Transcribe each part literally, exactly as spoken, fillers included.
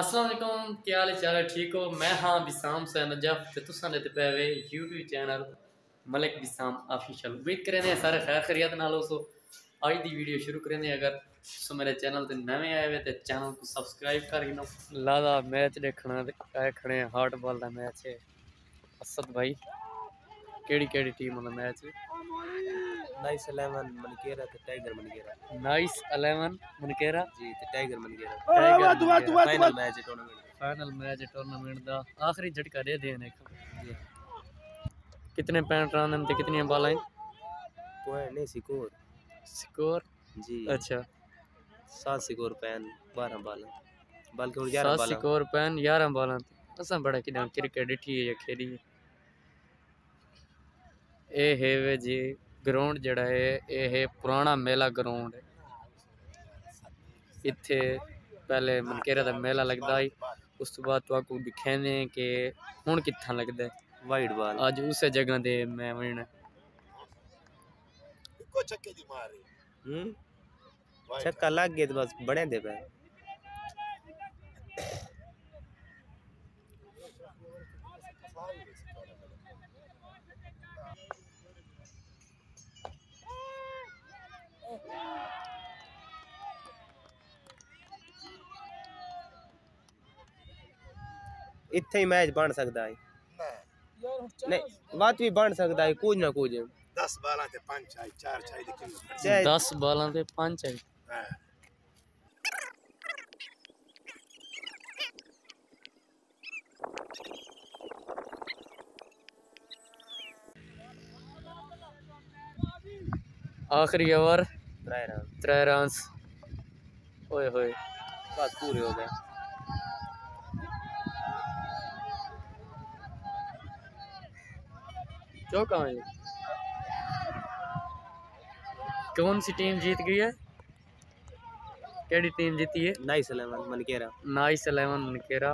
अस्सलाम वालेकुम, क्या हाल है? चाल ठीक हो? मैं हाँ बस्साम से नजफ ते तुसां दे पे वे YouTube channel Malik Bassam official. उम्मीद करें सारे खैर खैरियत नाल होसो। आज दी वीडियो शुरू करें। अगर तुस मेरे चैनल ते नवे आए हुए तो चैनल को सब्सक्राइब कर लेना। लादा मैच देखना ते खड़े हार्ड बॉल दा मैच है। असद भाई केड़ी केड़ी टीम दा मैच है? नाइस इलेवन मनकेरा ते tiger Mankera. Nice eleven Mankera ji ते टाइगर मनकेरा। दुआ दुआ final match tournament final match tournament दा आखिरी झटका दे देने जी। कितने पॉइंट रन ते कितनी बॉल आई? पॉइंट नहीं स्कोर। स्कोर जी अच्छा सात स्कोर पैन बारह बॉल बल्कि और ग्यारह बॉल। सात स्कोर पैन ग्यारह बॉल। असा बड़ा किदा क्रिकेट डिठी है खेली ए हेवे जी। ग्राउंड जड़ा है यह पुराना मेला ग्राउंड है। इत्थे पहले मनकेरा का मेला लगता है। उस तो बाद तुहाकू दिखाने के हुण कित्थां लगता है वाइड बॉल। अज उस जगह दे मैं वण को छक्के दी मारी हम छक्का लग गया तो बस बड़े दे पे। इत्थे ही मैच बन सकता है नहीं बात भी बन सकता है कुछ ना कुछ। दस बालां ते पांच आई चार चाई दे दस बालां ते पांच आई। आखिरी ओवर त्रै रन ओए होए बस पूरे हो गए। चौका है। कौन सी टीम जीत गई है? केड़ी टीम जीती है? Nice eleven Mankera. Nice eleven Mankera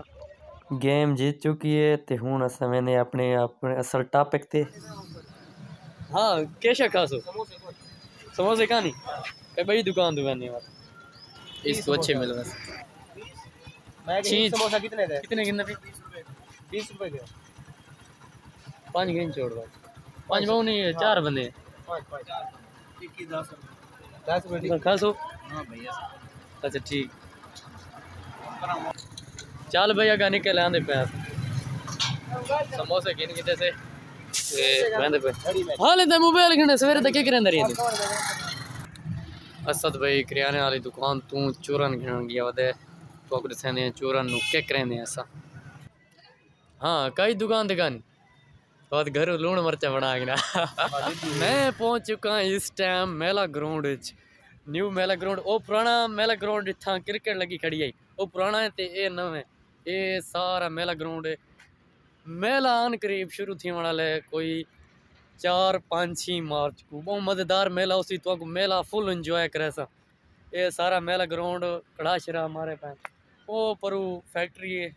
game जीत चुकी है। ते हुण अस मैंने अपने अपने असल टॉपिक ते हां केशा खासो समोसे खानी ए भाई दुकान दुकान है इसको अच्छे मिल बस। मैं समोसा कितने का है? कितने कितने पे? बीस रुपए का। पांच गेंद छोड़ दो। पांच बहु नहीं है चार बंदे पांच पांच की दस दस रुपए खासो। हां भैया अच्छा ठीक चल भैया गाने के लांदे पैर समोसे गिन किते से ए बंदे पे हाले ते मोबाइल गिने सवेरे तक के करन दरिया। असद भाई किराने वाली दुकान तू चोरन गिन गया वदे तो को सने चोरन नु के करने ऐसा। हां कई दुकान दुकान बहुत घर लूण मरचा बना के ना। मैं पहुंच चुका इस टाइम मेला ग्राउंड न्यू मेला ग्राउंड। ओ पुराना मेला ग्राउंड इत्था क्रिकेट लगी खड़ी आई। ओ पुराना है ते ए नवे ए सारा मेला ग्राउंड है। मेला आन करीब शुरू थी वाला कोई चार पाँच छः मार्च को। बहुत मज़ेदार मेला उसी तो मेला फुल इंजॉय करे सा। ए सारा मेला ग्राउंड कड़ा शरा मारे पे ओ परू फैक्ट्री है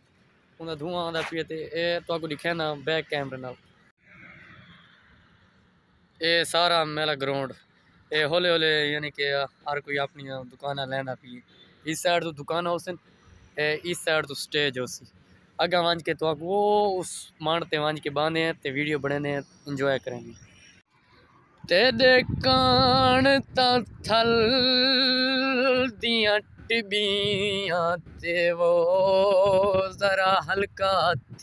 उनका धुआं आता पिए तो ए तो दिखे ना बैक कैमरे ना। ये सारा मेला ग्राउंड ये हौले हौले यानी कि हर कोई अपनी दुकान लैंदा पी। इस साइड तो दुकान हो सन इस साइड तो स्टेज हो सी। अगर वंज के तो वो उस मानते वंज के बांधे हैं तो वीडियो बने इंजॉय करेंगे। तेरे कान थल दिया टिबियां ते वो जरा हल्का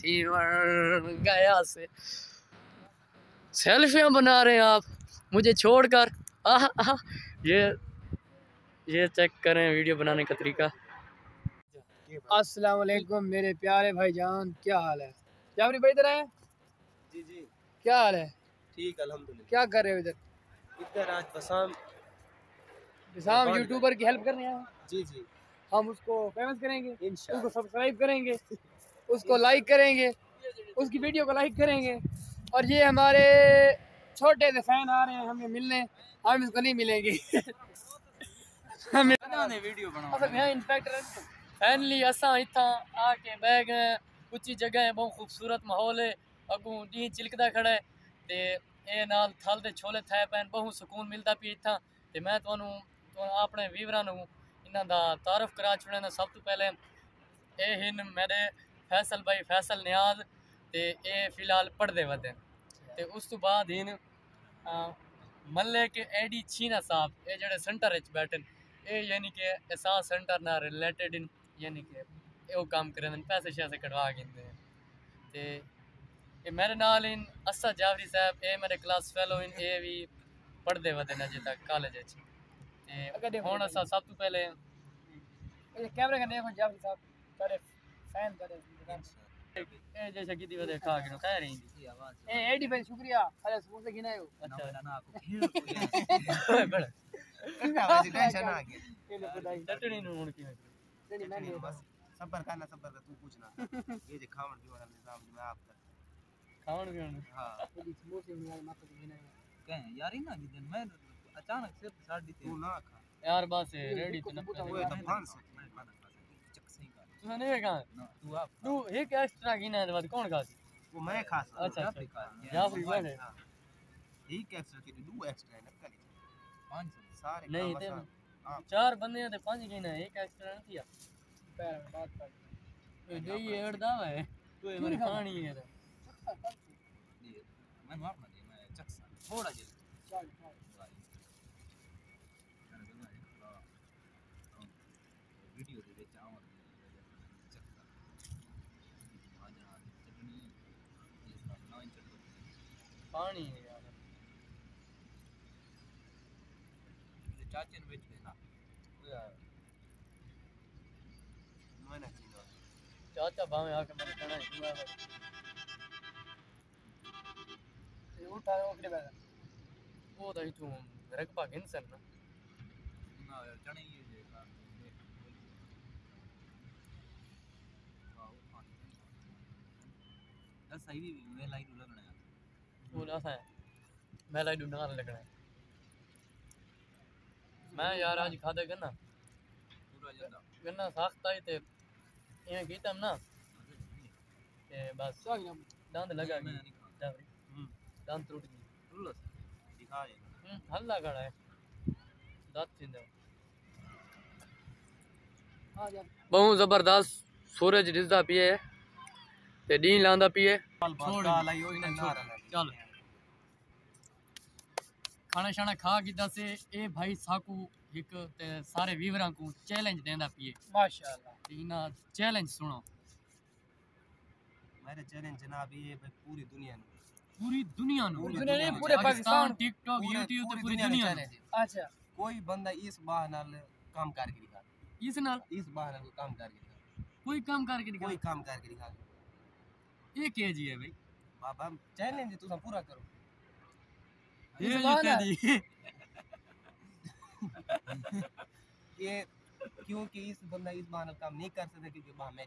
थी गया से। सेल्फियाँ बना रहे हैं आप मुझे छोड़कर आह आह। ये ये चेक करें वीडियो बनाने का तरीका। अस्सलाम वालेकुम मेरे प्यारे भाईजान, क्या हाल है? जाबरी भाई इधर आए जी जी। क्या हाल है? ठीक अल्हम्दुलिल्लाह। क्या कर रहे हो इधर? इधर आज बस्साम बस्साम यूट्यूबर की हेल्प करने आए जी जी। हम उसको फेमस करेंगे इंशाल्लाह, उसको सब्सक्राइब करेंगे, उसको लाइक करेंगे, उसकी वीडियो को लाइक करेंगे। और ये हमारे छोटे से फैन आ रहे हैं हमें मिलने। हम इसको नहीं मिलेंगे हमें वीडियो बनाओ इंस्पेक्टर। फैनली असा इतना आके बह गए। उची जगह है, बहुत खूबसूरत माहौल है। अगू डी चिलकदा खड़ा है ते ए नाल थल दे छोले थाए पैन बहुत सुकून मिलता पी इतना। ते मैं तुहानू अपने वीवरां नू इन्हां दा तारफ करा छुड़ना। सब तो पहले ए हिन मेरे फैसल भाई फैसल न्याज ते ए फिलहाल पढ़ते वदे ते उस तो बाद हिन मलिक एडी छीना साहब ये जड़े सेंटर विच बैठन ए यानी कि ऐसा सेंटर ना रिलेटेड इन यानी कि वो काम करन पैसे शैसे कटवा गिंदे ते ये मेरे नाल इन असा जावरी साहब ए मेरे क्लास फेलो इन ए भी पढ़ते वदे न अजे तक कॉलेज विच ते अगर हुन असा सब तो पहले ये कैमरे कने जावरी साहब करे फैन करे ए जैसा की दिवे देखा के कह रही थी आवाज ए एडी भाई शुक्रिया अरे स्कूल से गिनायो अच्छा ना आपको खेल बड़ा टेंशन ना के टटनी नु हुन की नहीं बस सब्र करना सब्र कर तू पूछना ये जे खावण पीवण का निजाम जो मैं आप कर खावण पीवण हां एडी समोसे में माता के गिनायो कह यार ही ना कि दिन मैं अचानक से साढ़े तीन तू ना खा यार बस रेडी तो पाँच सौ नहीं का तू आप तू एक एक्स्ट्रा गिना बाद कौन खासी वो मैं खा सकता अच्छा क्या फ्री है एक एक्स्ट्रा के दो एक्स्ट्रा है नक्का पाँच सारे नहीं थे चार बंदे थे पांच गिना एक एक्स्ट्रा नहीं किया पैर बात पर ये ये हड़दा है तू मेरी कहानी है मैं माफ ना दे मैं चक थोड़ा जल्दी चल वीडियो दे दे चाहो पानी है यार ये चाचे ने बेच देना ओ यार मैंने किया चाचा भावे आके मैंने कहना है हुआ है ये उठा रहे ओकरे बैठा वो तो इथू रकबा गिनसन ना ना यार चने ये देखा वाओ पानी ऐसा ही वे लाइन लगना है बोला था मैं लाइट ढूंढना लगना मैं यार आज खादा करना पूरा ज्यादा करना साखता ही थे ये कीतम ना ते बस दांत लगा मैं नहीं खाता हूं दांत टूट गई रुला दिखा ये हल्ला गड़ा है दांत छिंदा आ जा बहुत जबरदस्त सूरज रिजदा पिए ते डी लांदा पिए छोड़ लाई ओ इन चल खाना शाना खा के दस ए भाई साकू एक ते सारे वीवरा को चैलेंज देंदा पिए माशाल्लाह तीना चैलेंज सुनो मेरे चैलेंज जनाब ये पूरी दुनिया नु पूरी दुनिया नु पूरी दुनिया नहीं पूरे पाकिस्तान टिकटॉक YouTube ते पूरी दुनिया ने अच्छा कोई बंदा इस बहाने नाल काम करके दिखा इस नाल इस बहाने को काम करके दिखा कोई काम करके दिखा कोई काम करके दिखा ये के जी है भाई बाबा चैलेंज तुसा पूरा करो ये के जी ये क्योंकि इस बंदा इस मानव काम नहीं कर सकता क्योंकि बा मैं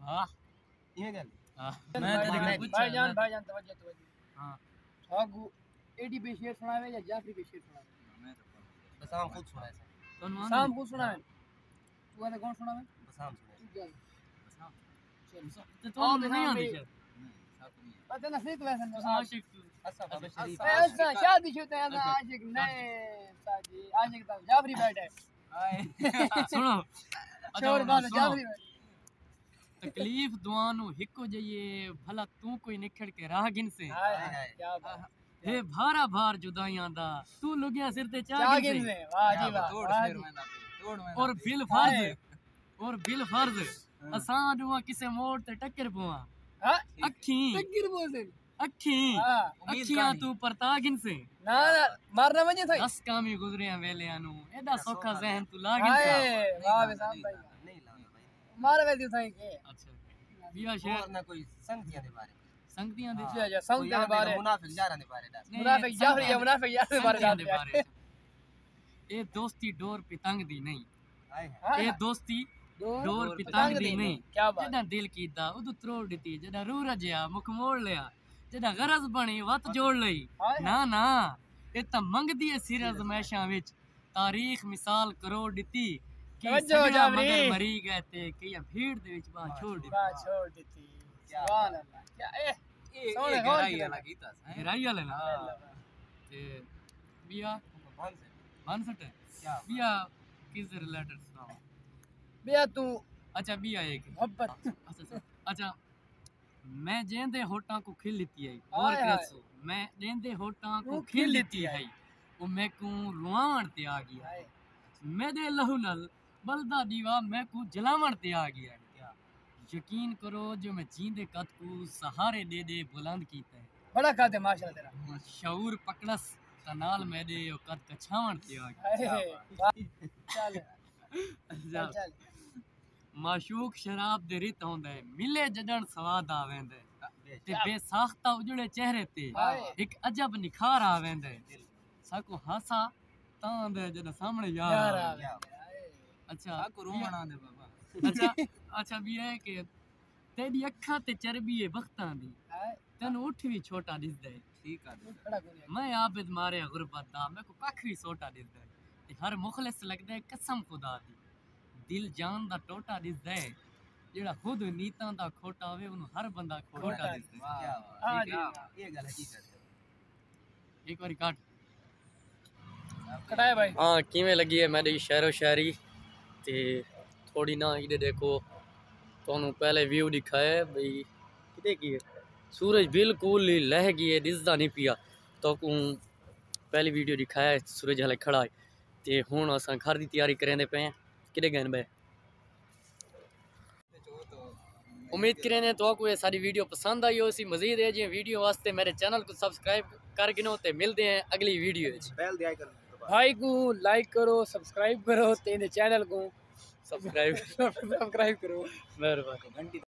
वाह ये गल हां मैं तेरे को भाई जान भाई जान तवज्जो तवज्जो हां आगू एडी पे शेर सुनावे या जाफरी पे शेर सुनावे मैं तो बसाम खुद सुनाए कौन बसाम खुद सुनावे तू वाला कौन सुनावे बसाम सुनाए तो नहीं आंदी है पता ना सीख ले सन आशिक असफ ऐसा शादी होते है आशिक नहीं साजी आशिक तो जाबरी बैठे हाय सुनो छोड़ बात जाबरी तकलीफ दुआनु हिको जइए भला तू कोई निखड़ के राह गिन से हाय हाय क्या बात हे भारा भार जुदाइयां दा तू लुगिया सिर ते चा गिन से वाह जी वाह तोड़ सिर मैंने तोड़ मैंने और बिल फर्ज और बिल फर्ज असा दुआ किसे मोड़ ते टक्कर पोवा हां अखी टक्कर पोसे अखी हां अखियां तू परता गिन से ना ना मारना मजे थाई दस कामी गुजरिया वेलिया नु एडा सोखा जहन तू लागिन हाय वाह बे साहब भाई नहीं लाना भाई मार वे तू थाई के अच्छा बीवा शेर ना कोई संगतियां दे बारे संगतियां दे जा जा संगतियां दे बारे मुनाफिक यारां दे बारे दा मुनाफिक जाफरी मुनाफिक यार दे बारे दे बारे ए दोस्ती डोर पे तंग दी नहीं हाय हाय ए दोस्ती डोर पितांग दी नहीं जदा दिल कीदा उदू तोड़ दीती जदा रूह रजया मुख मोड़ लिया जदा गरज बनी वत जोड़ लई ना ना ए त मंगदी ए सिर अजमैशा विच तारीख मिसाल करोड़ दीती कि सजा मगर मरी गए ते कि भीड़ दे विच बा छोड़ दीती बा छोड़ दीती सुभान अल्लाह क्या ए सोने गहराई वाला गीता गहराई वाला ना ते बिया बानसठ बानसठ क्या बिया किस रिलेटेड सुनाओ बे तू अच्छा भी आएगी अब अच्छा मैं जेंदे होठा को खिल लेती है और कसो मैं जेंदे होठा को खिल लेती है ओ मैं को रुआवण ते आ गया है मैं दे लहू नल बलदा दीवा मैं को जलावण ते आ गया है यकीन करो जो मैं जींदे कद को सहारे दे दे बुलंद कीता है बड़ा कद है माशाल्लाह तेरा शऊर पकड़स तनाल में दे ओ कद कछावण ते आ गया चल चल माशूक शराब दे रित होंदे मिले जदन स्वाद आवेंदे ते बेसाख्ता उजड़े चेहरे ते एक अजब निखार आवेंदे साको हासा तांदे जद सामने यार अच्छा साको रोवण आंदे बाबा अच्छा अच्छा भी है कि तेरी अखा ते चरबी है वक्तां दी तन उठ भी छोटा दिसदा ठीक है मैं आबिद मारे गुरबत दा मैं को कख भी छोटा दिसदा ते हर मुखलिस लगदा है कसम खुदा दी दिल जान दा टोटा दिसदा है जेड़ा खुद नीता दा खोटा होवे उनु हर बंदा खोटा दिसदा है क्या बात है ये गल हकीकत एक बारी काट कटाए भाई हां किवें लगी है मेरी शायरो शायरी ते थोड़ी ना इदे देखो तोनु पहले व्यू दिखाए भाई किते की है सूरज बिल्कुल लह गए दिसदा नहीं पिया तो को पहली वीडियो दिखाया सूरज हले खड़ा है ते हुन असा घर दी तैयारी करेंदे पे किरे गन बे उम्मीद करें ने तो को ये सारी वीडियो पसंद आई हो सी मजीद है जी वीडियो वास्ते मेरे चैनल को सब्सक्राइब कर गिनो ते मिलते हैं अगली वीडियो च बेल दे आइकन भाई को लाइक करो सब्सक्राइब करो ते ने चैनल को सब्सक्राइब सब्सक्राइब करो मेहरबानी घंटी।